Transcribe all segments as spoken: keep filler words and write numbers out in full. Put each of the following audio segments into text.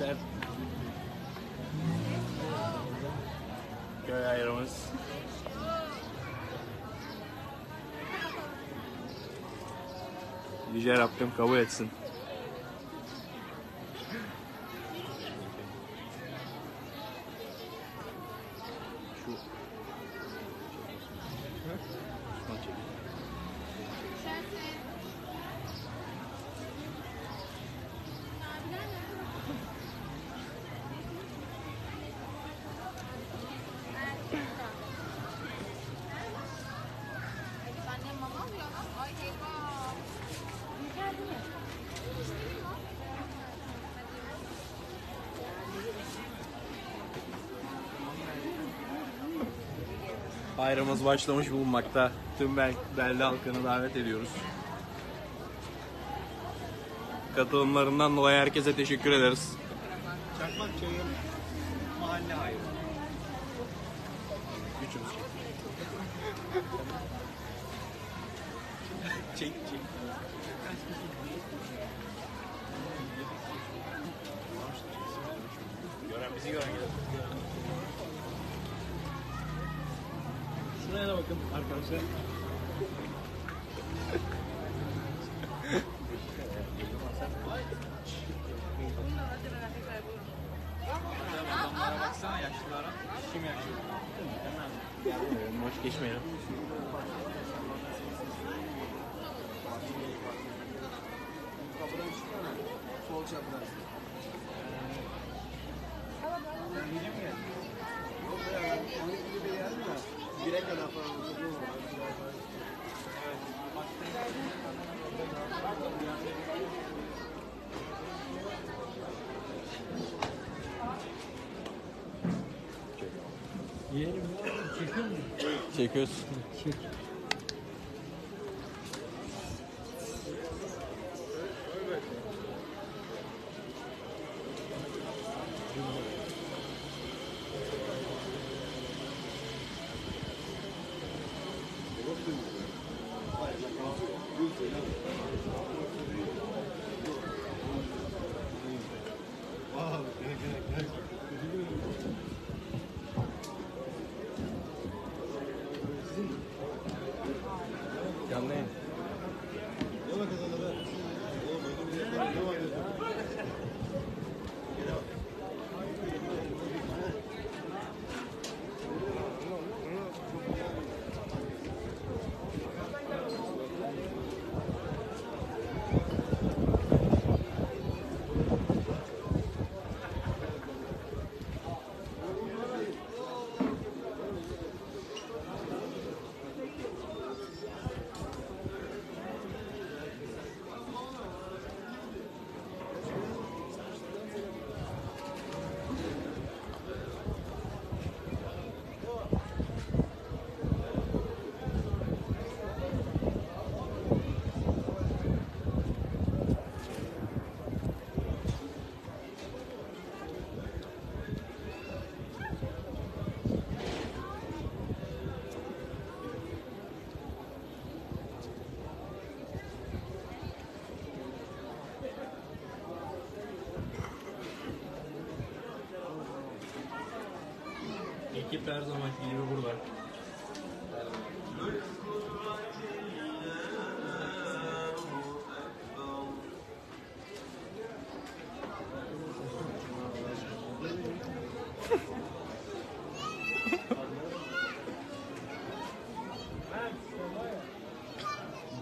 arkadaşlar. Köy ayrımız. Yüce Rabbim kabul etsin. Ayrımız başlamış bulunmakta. Tüm Berli halkını davet ediyoruz. Katılımlarından dolayı herkese teşekkür ederiz. Çakmakçayır mahalle ayrımı. Üçümüz çek. Çek çek. Gören bizi gören gelir. Şuraya da bakın arkadaşlar. Baksana yaşlılara. Kim yaşlı? Boş geçmeyelim. Kapıdan çıkıyor. Sol çaplar. Yerim çekiyor mu? Çekiyorsun. Çek. Ekip her zamanki gibi burada.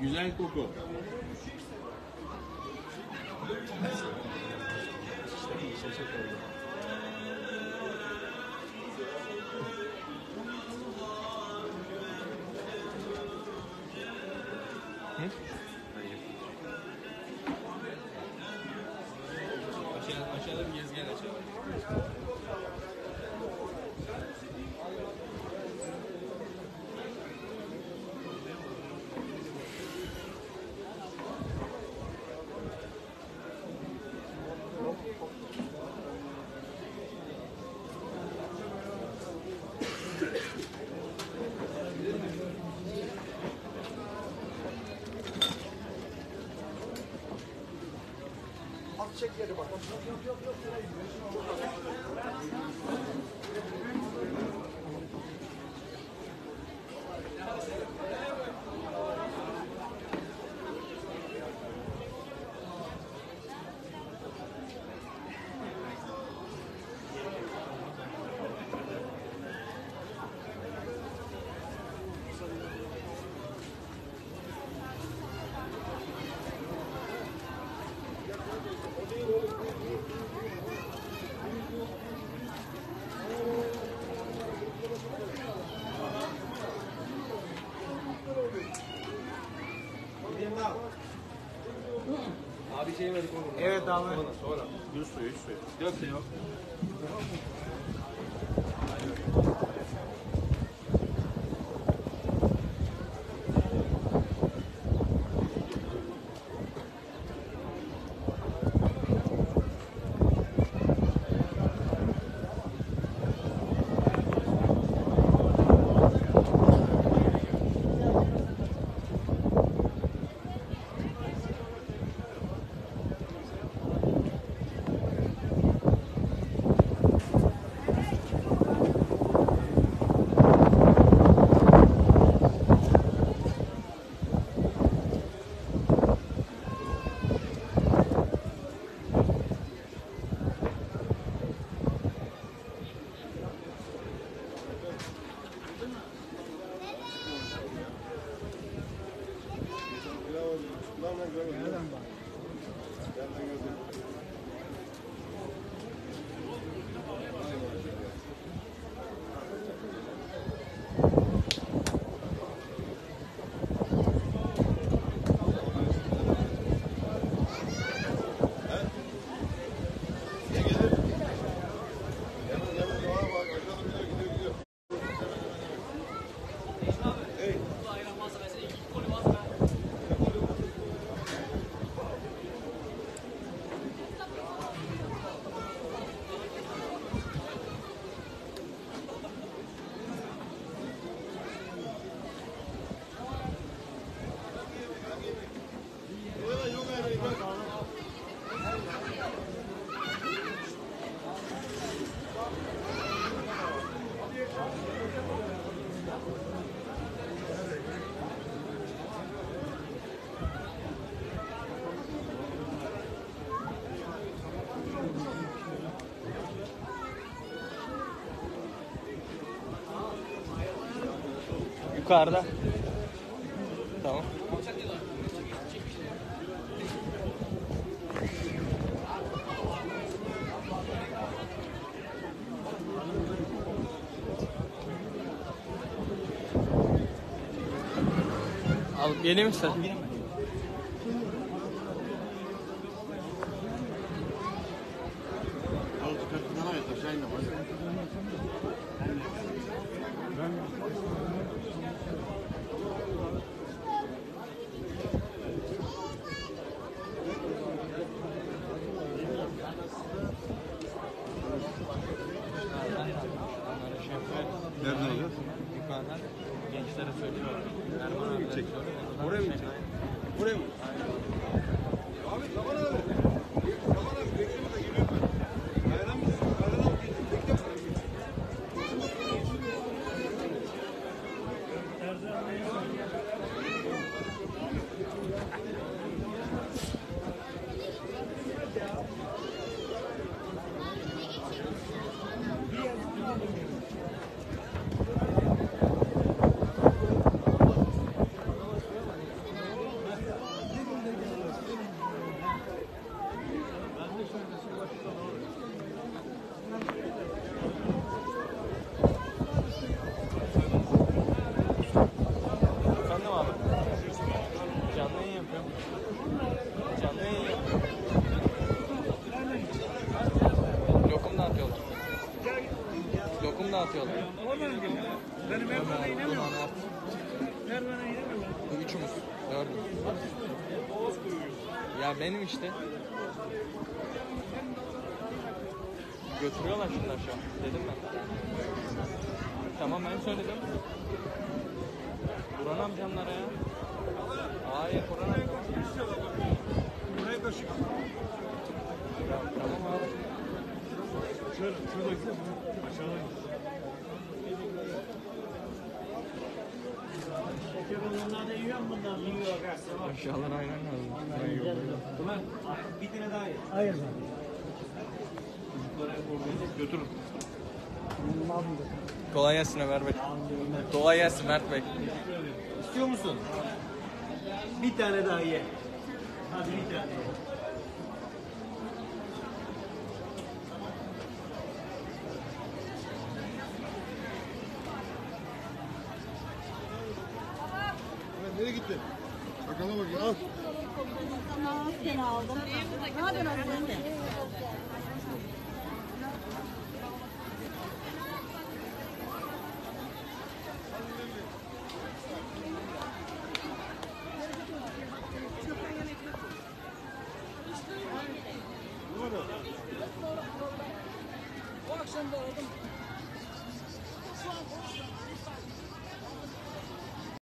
Güzel koku. Aşağıda bir gezgen açalım. Çekil. çek yeri bak. Abi şey verdik oğlum. Evet abi. Sonra sonra. Gül suyu, üç suyu. Dök de yok. Yukarıda. Tamam. Al, yeni mi sen? Benim işte. Götürüyorlar şunlar şu an. Dedim ben. Tamam ben söyledim. Buran amcamlara ya. Hayır Buran amcamlara. Buraya kaşık. Şöyle, şöyle gidelim. Aşağıdan gidelim. Şeker da yiyor mu bundan? Yiyor. Aşağıdan ayran lazım. Ben yiyorum. Ulan bir tane daha ye. Hayır. Çocuklara organize götürün. Kolay gelsin Ömer Bey. Kolay gelsin Mert Bey. İstiyor musun? Bir tane daha ye. Hadi bir tane. Nereye gitti? Sakala bak ya. Al. Tamam, seni aldım. Ne yapıyorsun?